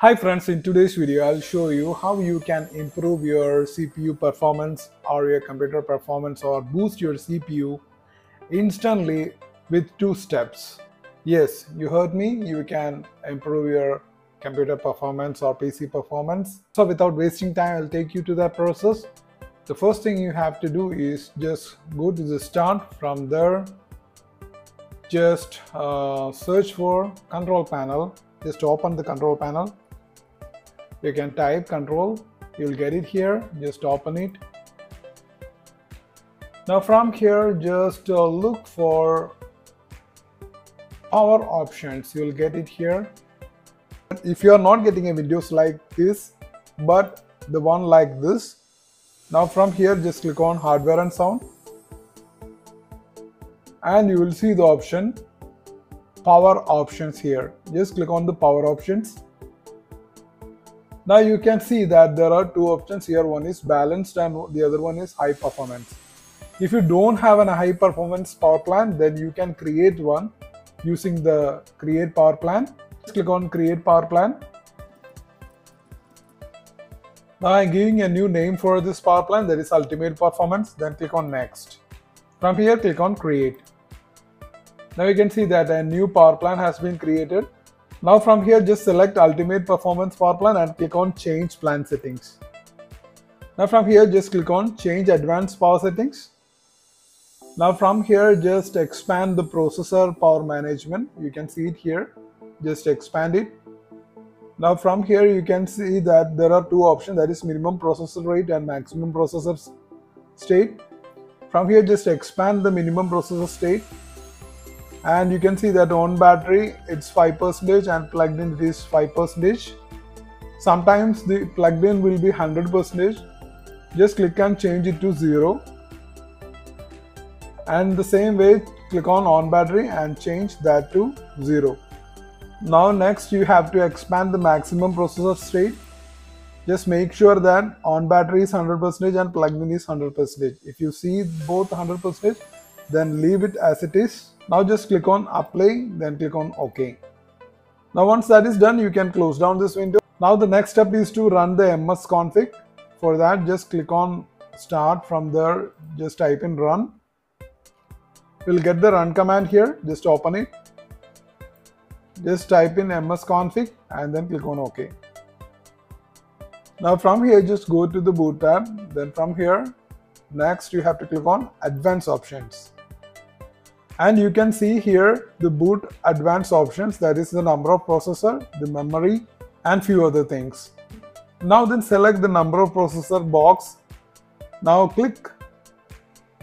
Hi friends, in today's video I'll show you how you can improve your CPU performance or your computer performance or boost your CPU instantly with 2 steps. Yes, you heard me, you can improve your computer performance or PC performance. So without wasting time, I'll take you to that process. The first thing you have to do is just go to the start. From there, just search for control panel. Just open the control panel. You can type control, you'll get it here. Just open it. Now from here, just look for power options. You'll get it here. If you are not getting a videos like this, but the one like this, now from here just click on hardware and sound, and you will see the option power options here. Just click on the power options. Now you can see that there are 2 options here. One is balanced and the other one is high performance. If you don't have a high performance power plant, then you can create one using the create power plant. Just click on create power plant. Now I'm giving a new name for this power plant, that is ultimate performance. Then click on next. From here click on create. Now you can see that a new power plant has been created. Now from here just select ultimate performance power plant and click on change plan settings. Now from here just click on change advanced power settings. Now from here just expand the processor power management. You can see it here. Just expand it. Now from here you can see that there are 2 options, that is minimum processor rate and maximum processor state. From here just expand the minimum processor state, and you can see that on battery it's 5% and plugged in it is 5%. Sometimes the plugged in will be 100%. Just click and change it to 0, and the same way click on battery and change that to 0. Now next you have to expand the maximum processor state. Just make sure that on battery is 100% and plugged in is 100%. If you see both 100%, then leave it as it is. Now just click on apply, then click on OK. Now once that is done, you can close down this window. Now the next step is to run the MS config. For that, just click on start. From there, just type in run. You'll get the run command here. Just open it. Just type in MS config and then click on OK. Now from here just go to the boot tab. Then from here next you have to click on advanced options, and you can see here the boot advanced options, that is the number of processor, the memory, and few other things. Now then select the number of processor box. Now click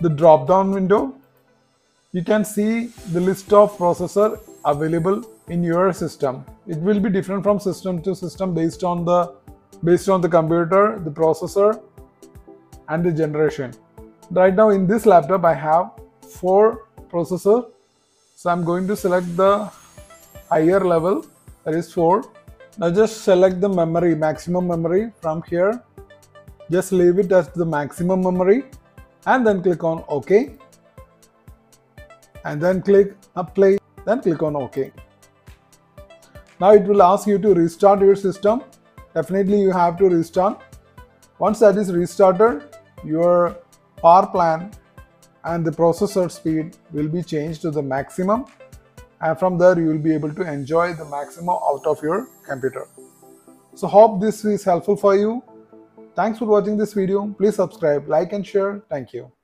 the drop down window. You can see the list of processor available in your system. It will be different from system to system based on the computer, the processor, and the generation. Right now in this laptop I have 4 processors, so I'm going to select the higher level, that is 4. Now just select the memory, maximum memory. From here just leave it as the maximum memory and then click on OK, and then click apply. Then click on OK. Now it will ask you to restart your system. Definitely you have to restart. Once that is restarted, your power plant and the processor speed will be changed to the maximum, and from there you will be able to enjoy the maximum out of your computer. So hope this is helpful for you. Thanks for watching this video. Please subscribe, like and share. Thank you.